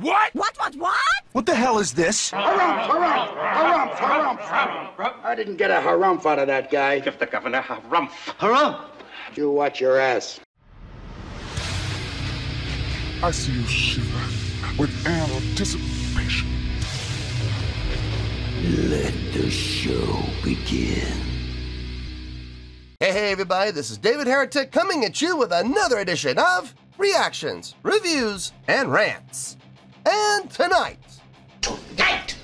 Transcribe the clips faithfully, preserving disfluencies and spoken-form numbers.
What? What, what, what? What the hell is this? Harumph, harumph, harumph, harumph, harumph. I didn't get a harumph out of that guy. Give the governor harumph. Harumph. You watch your ass. I see you shiver with anticipation. Let the show begin. Hey, hey, everybody, this is David Heretic coming at you with another edition of Reactions, Reviews, and Rants. And tonight... Tonight!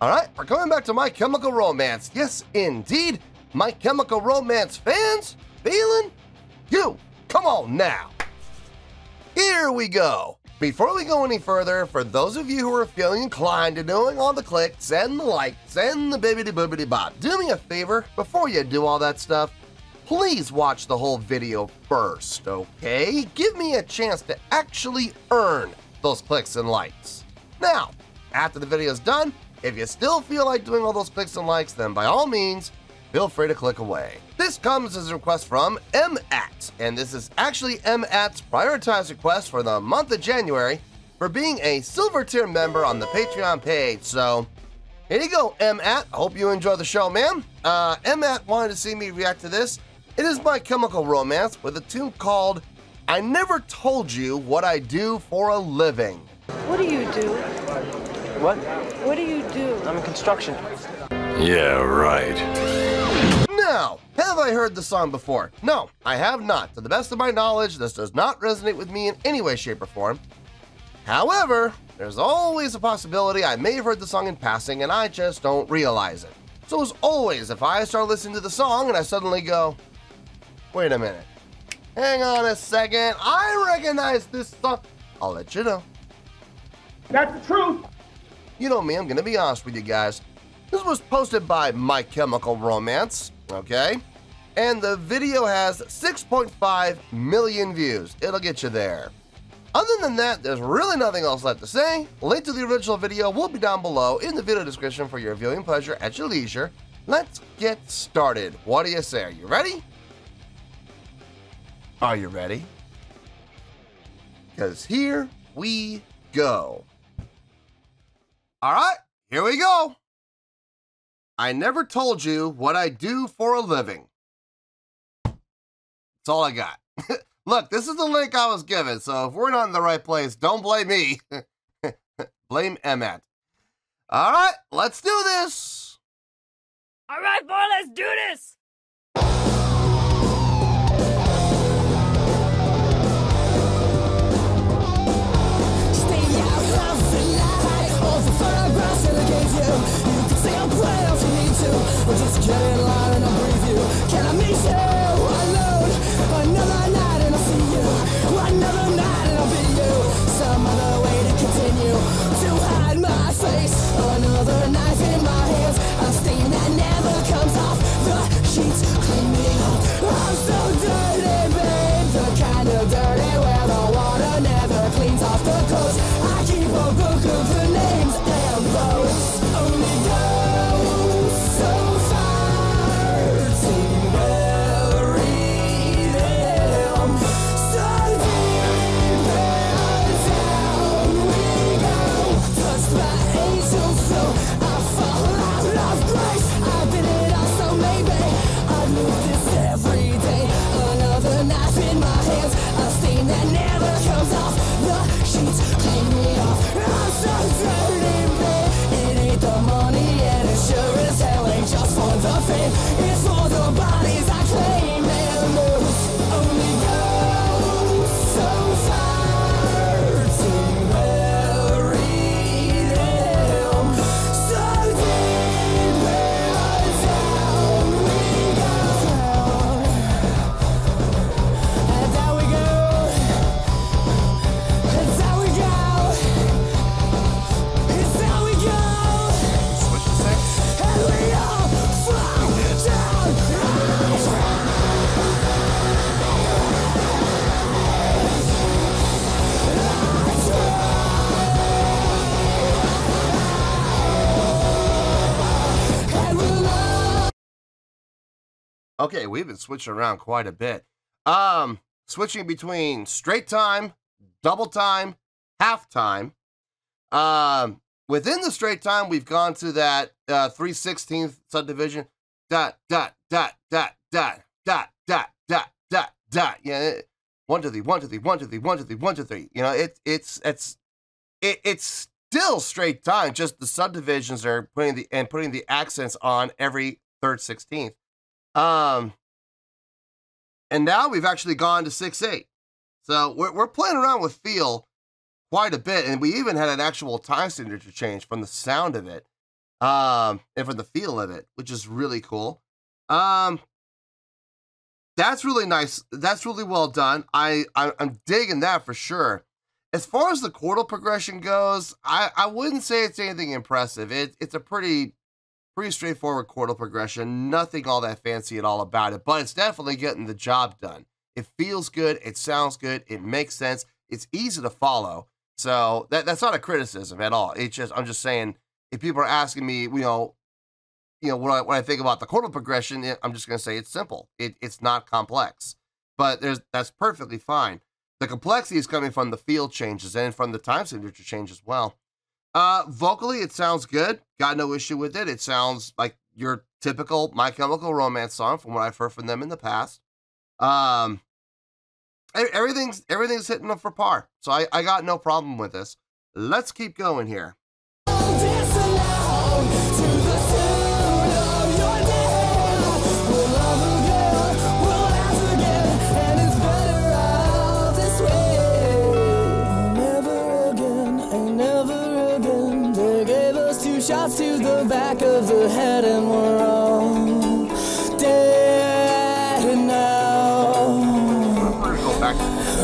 All right, we're going back to My Chemical Romance. Yes, indeed, My Chemical Romance fans, feeling you. Come on now. Here we go. Before we go any further, for those of you who are feeling inclined to doing all the clicks and the likes and the bibbidi-bobbidi-bop, do me a favor, before you do all that stuff, please watch the whole video first, okay? Give me a chance to actually earn those clicks and likes. Now, after the video's done, if you still feel like doing all those clicks and likes, then by all means, feel free to click away. This comes as a request from Emmett, and this is actually Emmett's prioritized request for the month of January for being a silver tier member on the Patreon page, so here you go, Emmett. Hope you enjoy the show, man. Uh, Emmett wanted to see me react to this. It is My Chemical Romance with a tune called I Never Told You What I Do For A Living. What do you do? What? What do you do? I'm in construction. Yeah, right. Now, have I heard the song before? No, I have not. To the best of my knowledge, this does not resonate with me in any way, shape, or form. However, there's always a possibility I may have heard the song in passing and I just don't realize it. So as always, if I start listening to the song and I suddenly go, wait a minute, hang on a second, I recognize this song, I'll let you know. That's the truth. You know me, I'm gonna be honest with you guys. This was posted by My Chemical Romance, okay? And the video has six point five million views. It'll get you there. Other than that, there's really nothing else left to say. Link to the original video will be down below in the video description for your viewing pleasure at your leisure. Let's get started. What do you say? Are you ready? Are you ready? Because here we go. All right, here we go. I never told you what I do for a living. That's all I got. Look, this is the link I was given, so if we're not in the right place, don't blame me. Blame Emmett. All right, let's do this. All right, boy, let's do this. We're just getting loud and I'll breathe you. Can I meet you alone? Another night and I'll see you. Another night and I'll be you. Some other way to continue to hide my face. Another knife in my hands, a stain that never comes off the sheets. Clean me up. I'm so dirty, babe. The kind of dirty where the water never cleans off the coast. I keep a book of the names and those only go. Okay, we've been switching around quite a bit. Um, switching between straight time, double time, half time. Um, within the straight time, we've gone to that uh, three sixteenth subdivision. Dot, dot, dot, dot, dot, dot, dot, dot, dot, dot. Yeah, one to the, one to the, one to the, one to the, one to three. You know, it, it's, it's, it, it's still straight time. Just the subdivisions are putting the, and putting the accents on every third sixteenth. Um, and now we've actually gone to six eight. So we're, we're playing around with feel quite a bit. And we even had an actual time signature change from the sound of it. Um, and from the feel of it, which is really cool. Um, that's really nice. That's really well done. I, I I'm digging that for sure. As far as the chordal progression goes, I, I wouldn't say it's anything impressive. It, it's a pretty, pretty straightforward chordal progression. Nothing all that fancy at all about it, but it's definitely getting the job done. It feels good. It sounds good. It makes sense. It's easy to follow. So that, that's not a criticism at all. It's just, I'm just saying, if people are asking me, you know, you know what I, what I think about the chordal progression, I'm just going to say it's simple. It, it's not complex, but there's, that's perfectly fine. The complexity is coming from the feel changes and from the time signature change as well. Uh, vocally, it sounds good. Got no issue with it. It sounds like your typical My Chemical Romance song from what I've heard from them in the past. Um, everything's, everything's hitting them for par. So I, I got no problem with this. Let's keep going here. Shots to the back of the head and we're all dead now.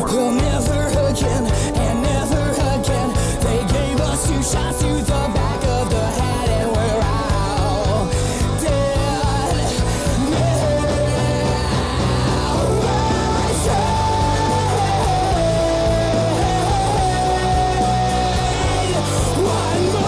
We'll never again and never again. They gave us two shots to the back of the head and we're all dead now. One more.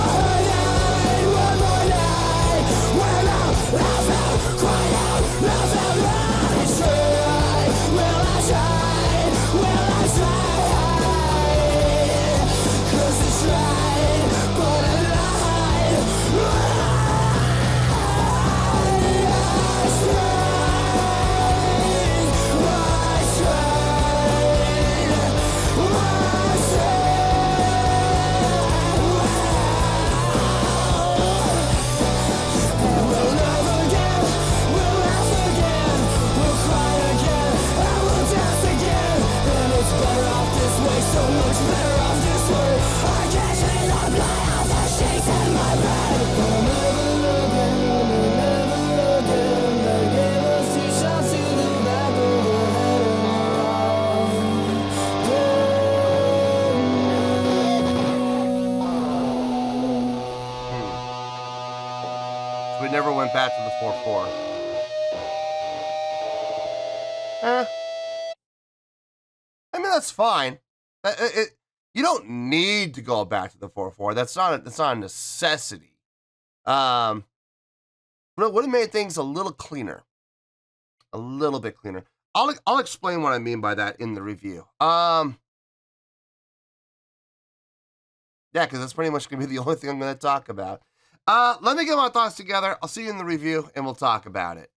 Back to the four four. Eh. I mean, that's fine. It, it, you don't need to go back to the four four. That's not, that's not a necessity. Um, but it would have made things a little cleaner. A little bit cleaner. I'll, I'll explain what I mean by that in the review. Um, yeah, because that's pretty much going to be the only thing I'm going to talk about. Uh, let me get my thoughts together. I'll see you in the review, and we'll talk about it.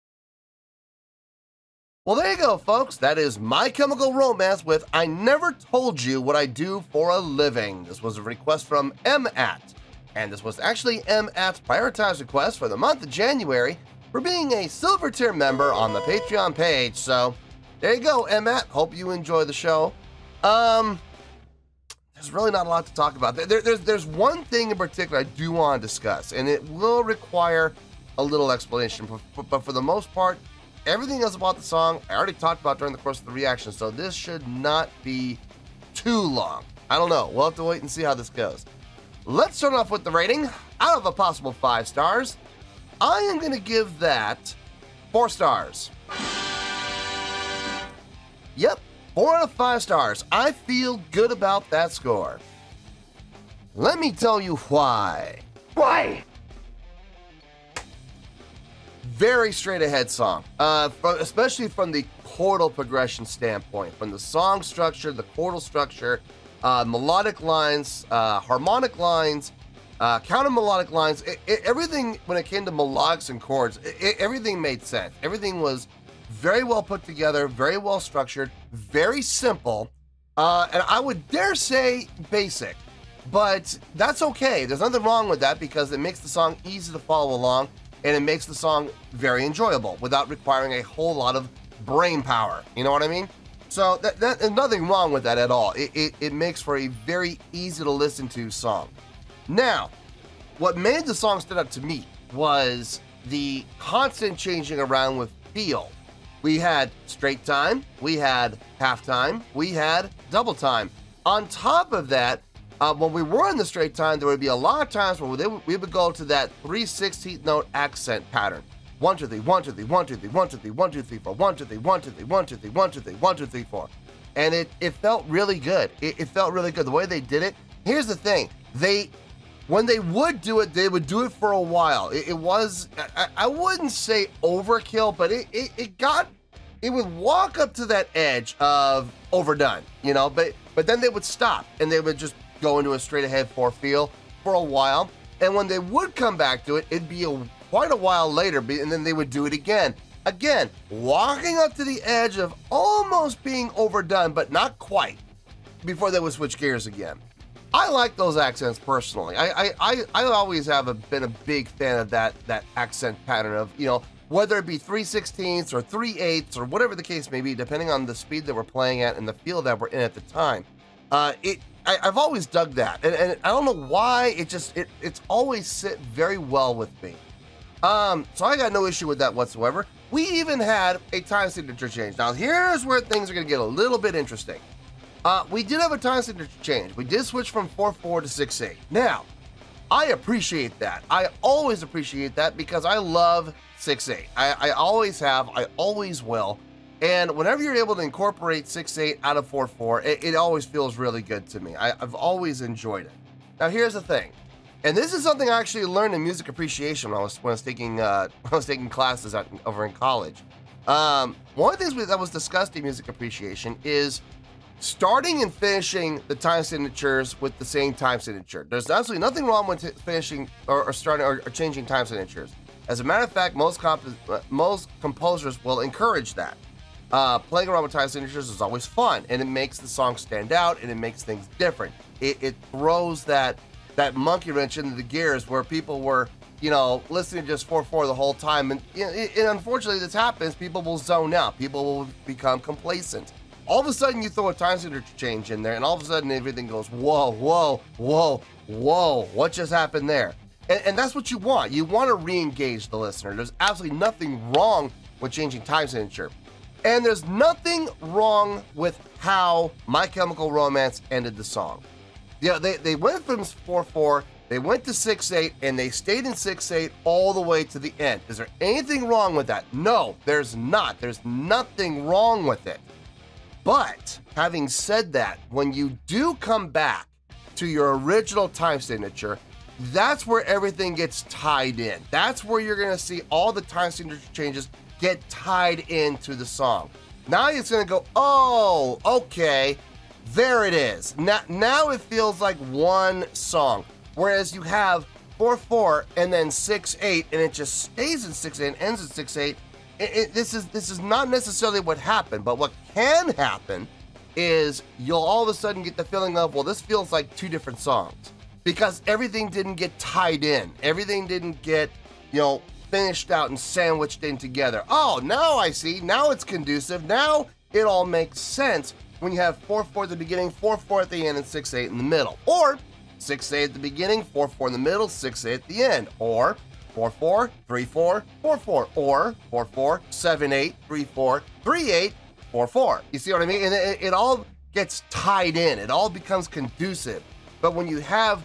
Well, there you go, folks. That is My Chemical Romance with I Never Told You What I Do For A Living. This was a request from Emmett, and this was actually Emmett's prioritized request for the month of January for being a Silver Tier member on the Patreon page. So, there you go, Emmett. Hope you enjoy the show. Um... There's really not a lot to talk about. There, there's, there's one thing in particular I do want to discuss, and it will require a little explanation, but, but for the most part, everything else about the song I already talked about during the course of the reaction, so this should not be too long. I don't know. We'll have to wait and see how this goes. Let's start off with the rating. Out of a possible five stars, I am going to give that four stars. Yep. Four out of five stars. I feel good about that score. Let me tell you why. Why? Very straight ahead song, uh, from, especially from the chordal progression standpoint, from the song structure, the chordal structure, uh, melodic lines, uh, harmonic lines, uh, counter melodic lines. It, it, everything, when it came to melodics and chords, it, it, everything made sense. Everything was very well put together, very well structured, very simple, uh, and I would dare say basic. But that's okay. There's nothing wrong with that because it makes the song easy to follow along, and it makes the song very enjoyable without requiring a whole lot of brain power. You know what I mean? So that, that, there's nothing wrong with that at all. It, it, it makes for a very easy to listen to song. Now, what made the song stand out to me was the constant changing around with feel. We had straight time, we had half time, we had double time. On top of that, Uh, when we were in the straight time, there would be a lot of times where they would, we would go to that three sixteenth note accent pattern. one, two, three, one, two, three, one, two, three, one, two, three, one, two, three, four, one, two, three, one, two, three, one, two, three, one, two, three, one, two, three, one, two, three, four. And it, it felt really good. It, it felt really good. The way they did it, here's the thing. They, when they would do it, they would do it for a while. It, it was, I, I wouldn't say overkill, but it, it, it got, it would walk up to that edge of overdone, you know, but But then they would stop, and they would just go into a straight-ahead four feel for a while. And when they would come back to it, it'd be a, quite a while later, and then they would do it again. Again, walking up to the edge of almost being overdone, but not quite, before they would switch gears again. I like those accents personally. I I, I, I always have a, been a big fan of that, that accent pattern of, you know, whether it be three sixteenths or three eighths or whatever the case may be, depending on the speed that we're playing at and the feel that we're in at the time. Uh, it, I, I've always dug that, and, and I don't know why, it just, it, it's always sit very well with me. Um, so I got no issue with that whatsoever. We even had a time signature change. Now here's where things are gonna get a little bit interesting. Uh, we did have a time signature change. We did switch from four four to six eight. Now, I appreciate that. I always appreciate that because I love six eight. I, I always have, I always will. And whenever you're able to incorporate six eight out of four four, it, it always feels really good to me. I, I've always enjoyed it. Now here's the thing, and this is something I actually learned in music appreciation when I was, when I was taking uh, when I was taking classes out, over in college. Um, one of the things that was discussed in music appreciation is starting and finishing the time signatures with the same time signature. There's absolutely nothing wrong with finishing or, or starting or, or changing time signatures. As a matter of fact, most comp most composers will encourage that. Uh, playing around with time signatures is always fun, and it makes the song stand out, and it makes things different. It, it throws that that monkey wrench into the gears where people were, you know, listening to just four four the whole time, and, and unfortunately, this happens. People will zone out. People will become complacent. All of a sudden, you throw a time signature change in there, and all of a sudden, everything goes, whoa, whoa, whoa, whoa, what just happened there? And, and that's what you want. You want to re-engage the listener. There's absolutely nothing wrong with changing time signature. And there's nothing wrong with how My Chemical Romance ended the song. You know, they, they went from four four, they went to six eight, and they stayed in six eight all the way to the end. Is there anything wrong with that? No, there's not. There's nothing wrong with it. But having said that, when you do come back to your original time signature, that's where everything gets tied in. That's where you're gonna see all the time signature changes get tied into the song. Now it's gonna go, oh, okay, there it is. Now, now it feels like one song. Whereas you have four four and then six eight, and it just stays in six eight and ends in six eight. It, it, this is this is not necessarily what happened, but what can happen is you'll all of a sudden get the feeling of, well, this feels like two different songs because everything didn't get tied in. Everything didn't get, you know, finished out and sandwiched in together. Oh, now I see. Now it's conducive. Now it all makes sense when you have four four at the beginning, four four at the end, and six eight in the middle. Or six eight at the beginning, four four in the middle, six eight at the end. Or four four, three four, four four, or four four, seven eight, three four, three eight, four four. You see what I mean? And it, it all gets tied in. It all becomes conducive. But when you have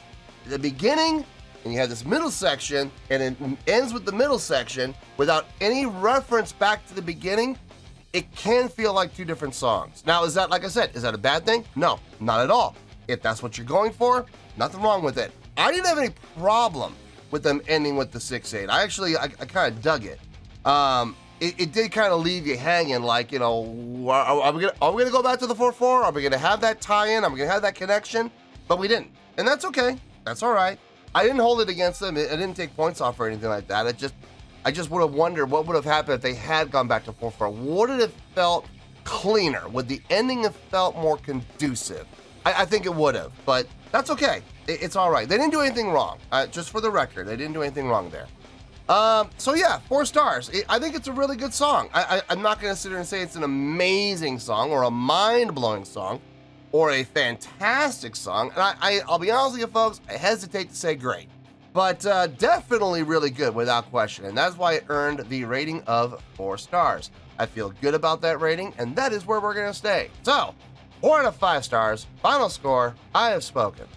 the beginning and you have this middle section and it ends with the middle section without any reference back to the beginning, it can feel like two different songs. Now, is that, like I said, is that a bad thing? No, not at all. If that's what you're going for, nothing wrong with it. I didn't have any problem with them ending with the six eight. I actually, I, I kind of dug it. Um, it, it did kind of leave you hanging, like, you know, are, are we gonna are we gonna go back to the four four? Are we gonna have that tie-in? Are we gonna have that connection? But we didn't, and that's okay. That's all right. I didn't hold it against them. I didn't take points off or anything like that. I just, I just would have wondered what would have happened if they had gone back to four four. Would it have felt cleaner? Would the ending have felt more conducive? I, I think it would have, but that's okay. It, it's all right. They didn't do anything wrong. Uh, just for the record, they didn't do anything wrong there. Um, so yeah, four stars. It, I think it's a really good song. I, I, I'm not going to sit here and say it's an amazing song or a mind-blowing song or a fantastic song. And I, I, I'll be honest with you, folks, I hesitate to say great. But uh, definitely really good without question. And that's why it earned the rating of four stars. I feel good about that rating, and that is where we're gonna stay. So, four out of five stars, final score, I have spoken.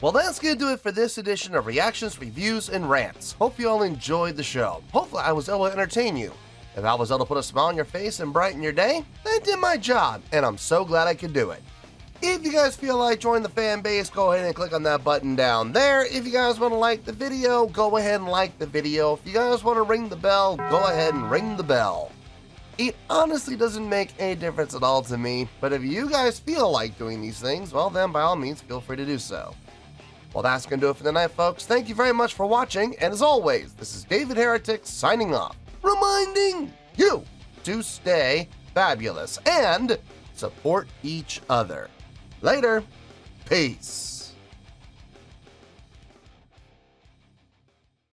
Well, that's gonna do it for this edition of Reactions, Reviews, and Rants. Hope you all enjoyed the show. Hopefully I was able to entertain you. If I was able to put a smile on your face and brighten your day, I did my job, and I'm so glad I could do it. If you guys feel like joining the fan base, go ahead and click on that button down there. If you guys want to like the video, go ahead and like the video. If you guys want to ring the bell, go ahead and ring the bell. It honestly doesn't make any difference at all to me, but if you guys feel like doing these things, well then by all means feel free to do so. Well, that's going to do it for the night, folks. Thank you very much for watching, and as always, this is David Heretic signing off, reminding you to stay fabulous and support each other. Later. Peace.